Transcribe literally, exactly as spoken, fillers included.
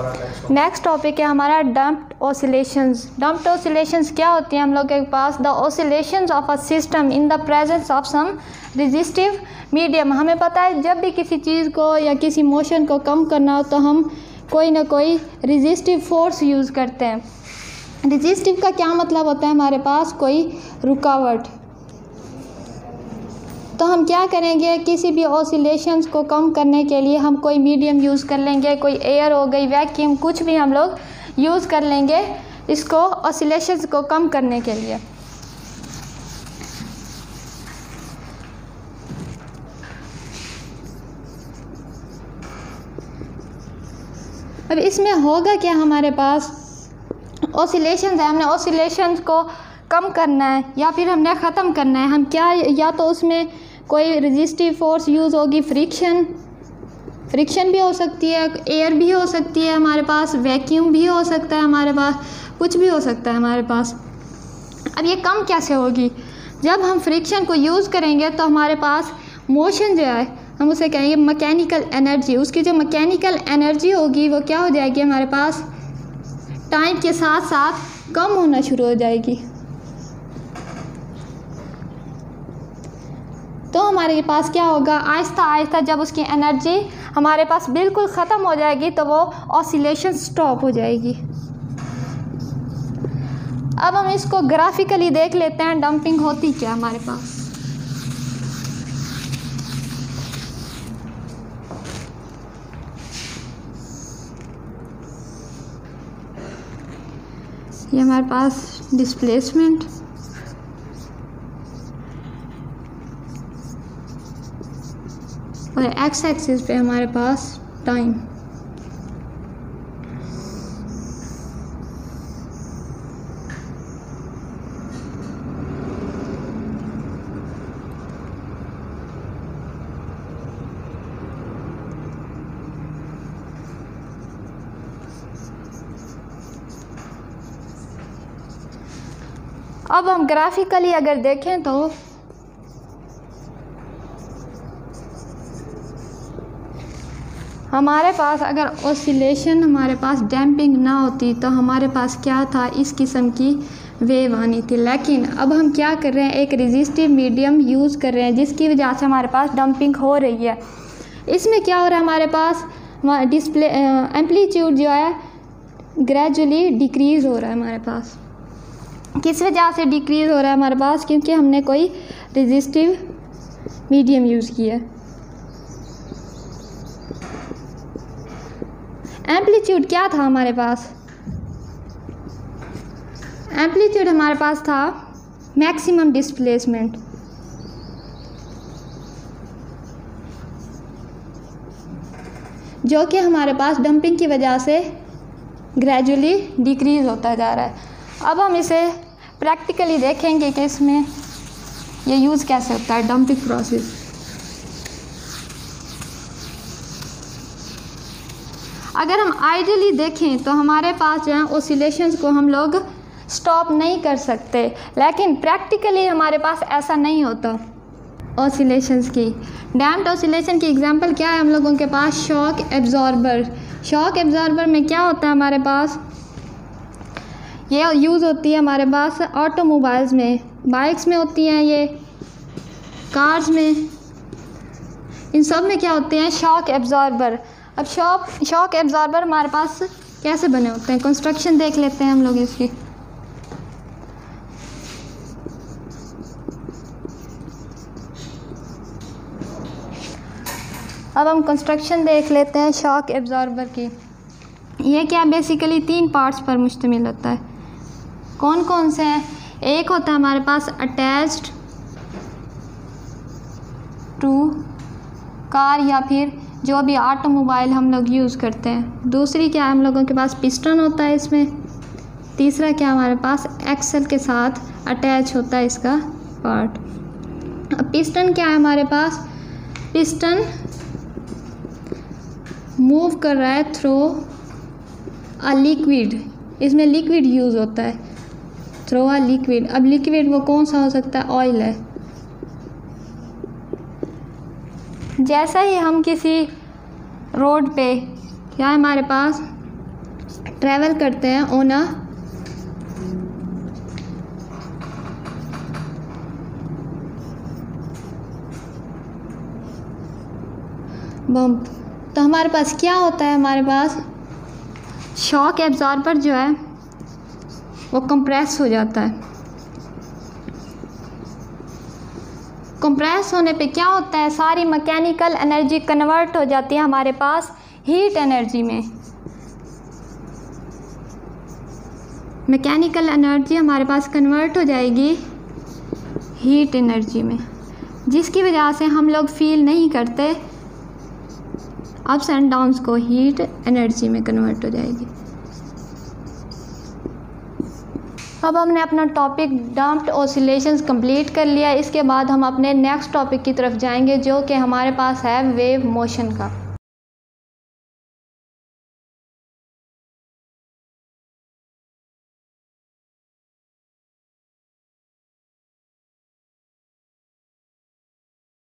Next topic है हमारा dumped oscillations. Dumped oscillations क्या होती हैं हम लोग के पास? The oscillations of a system in the presence of some resistive medium. हमें पता है जब भी किसी चीज़ को या किसी मोशन को कम करना हो तो हम कोई ना कोई रेजिस्टिव फोर्स यूज़ करते हैं। रेजिस्टिव का क्या मतलब होता है? हमारे पास कोई रुकावट। तो हम क्या करेंगे, किसी भी ऑसिलेशंस को कम करने के लिए हम कोई मीडियम यूज़ कर लेंगे, कोई एयर हो गई, वैक्यूम, कुछ भी हम लोग यूज़ कर लेंगे इसको ऑसिलेशंस को कम करने के लिए। अब इसमें होगा क्या, हमारे पास ऑसिलेशंस है, हमने ऑसिलेशंस को कम करना है या फिर हमने ख़त्म करना है। हम क्या, या तो उसमें कोई रेजिस्टिव फोर्स यूज़ होगी, फ्रिक्शन, फ्रिक्शन भी हो सकती है, एयर भी हो सकती है हमारे पास, वैक्यूम भी हो सकता है हमारे पास, कुछ भी हो सकता है हमारे पास। अब ये कम कैसे होगी? जब हम फ्रिक्शन को यूज़ करेंगे तो हमारे पास मोशन जो है हम उसे कहेंगे मैकेनिकल एनर्जी। उसकी जो मैकेनिकल एनर्जी होगी वो क्या हो जाएगी हमारे पास, टाइम के साथ साथ कम होना शुरू हो जाएगी। तो हमारे पास क्या होगा, आहिस्ता आहिस्ता जब उसकी एनर्जी हमारे पास बिल्कुल ख़त्म हो जाएगी तो वो ऑसिलेशन स्टॉप हो जाएगी। अब हम इसको ग्राफिकली देख लेते हैं, डंपिंग होती क्या हमारे पास। ये हमारे पास डिस्प्लेसमेंट, और एक्स एक्सिस पे हमारे पास टाइम। अब हम ग्राफिकली अगर देखें तो हमारे पास अगर ऑसिलेशन, हमारे पास डैम्पिंग ना होती तो हमारे पास क्या था, इस किस्म की वेव आनी थी। लेकिन अब हम क्या कर रहे हैं, एक रेजिस्टिव मीडियम यूज़ कर रहे हैं जिसकी वजह से हमारे पास डंपिंग हो रही है। इसमें क्या हो रहा है, हमारे पास डिस्प्ले एम्पलीट्यूड जो है ग्रेजुअली डिक्रीज़ हो रहा है हमारे पास। किस वजह से डिक्रीज़ हो रहा है हमारे पास? क्योंकि हमने कोई रेजिस्टिव मीडियम यूज़ किया है। एम्पलीट्यूड क्या था हमारे पास? एम्पलीट्यूड हमारे पास था मैक्सिमम डिस्प्लेसमेंट। जो कि हमारे पास डंपिंग की वजह से ग्रेजुअली डिक्रीज होता जा रहा है। अब हम इसे प्रैक्टिकली देखेंगे कि इसमें ये यूज़ कैसे होता है, डंपिंग प्रोसेस। अगर हम आइडियली देखें तो हमारे पास जो है ऑसिलेशंस को हम लोग स्टॉप नहीं कर सकते, लेकिन प्रैक्टिकली हमारे पास ऐसा नहीं होता। ऑसिलेशंस की डैम्प्ड ऑसिलेशन की एग्जांपल क्या है हम लोगों के पास, शॉक एब्जॉर्बर। शॉक एब्जॉर्बर में क्या होता है हमारे पास, ये यूज़ होती है हमारे पास ऑटोमोबाइल्स में, बाइक्स में होती हैं, ये कार्स में, इन सब में क्या होते हैं शॉक एब्जॉर्बर। अब शॉक शॉक एब्जॉर्बर हमारे पास कैसे बने होते हैं, कंस्ट्रक्शन देख लेते हैं हम लोग इसकी। अब हम कंस्ट्रक्शन देख लेते हैं शॉक एब्जॉर्बर की। ये क्या बेसिकली तीन पार्ट्स पर मुश्तमिल होता है। कौन कौन से हैं? एक होता है हमारे पास अटैच्ड टू कार या फिर जो भी ऑटोमोबाइल हम लोग यूज़ करते हैं। दूसरी क्या है हम लोगों के पास, पिस्टन होता है इसमें। तीसरा क्या हमारे पास, एक्सल के साथ अटैच होता है इसका पार्ट। अब पिस्टन क्या है हमारे पास, पिस्टन मूव कर रहा है थ्रू अ लिक्विड। इसमें लिक्विड यूज़ होता है, थ्रू अ लिक्विड। अब लिक्विड वो कौन सा हो सकता है, ऑयल है। जैसा ही हम किसी रोड पे क्या है हमारे पास ट्रैवल करते हैं ऑन अ बम्प। तो हमारे पास क्या होता है, हमारे पास शॉक एब्जॉर्बर जो है वो कंप्रेस हो जाता है। कंप्रेस होने पे क्या होता है, सारी मैकेनिकल एनर्जी कन्वर्ट हो जाती है हमारे पास हीट एनर्जी में। मैकेनिकल एनर्जी हमारे पास कन्वर्ट हो जाएगी हीट एनर्जी में, जिसकी वजह से हम लोग फील नहीं करते अप्स एंड डाउन्स को, हीट एनर्जी में कन्वर्ट हो जाएगी। अब हमने अपना टॉपिक डम्प्ड ऑसिलेशंस कंप्लीट कर लिया। इसके बाद हम अपने नेक्स्ट टॉपिक की तरफ जाएंगे जो कि हमारे पास है वेव मोशन का।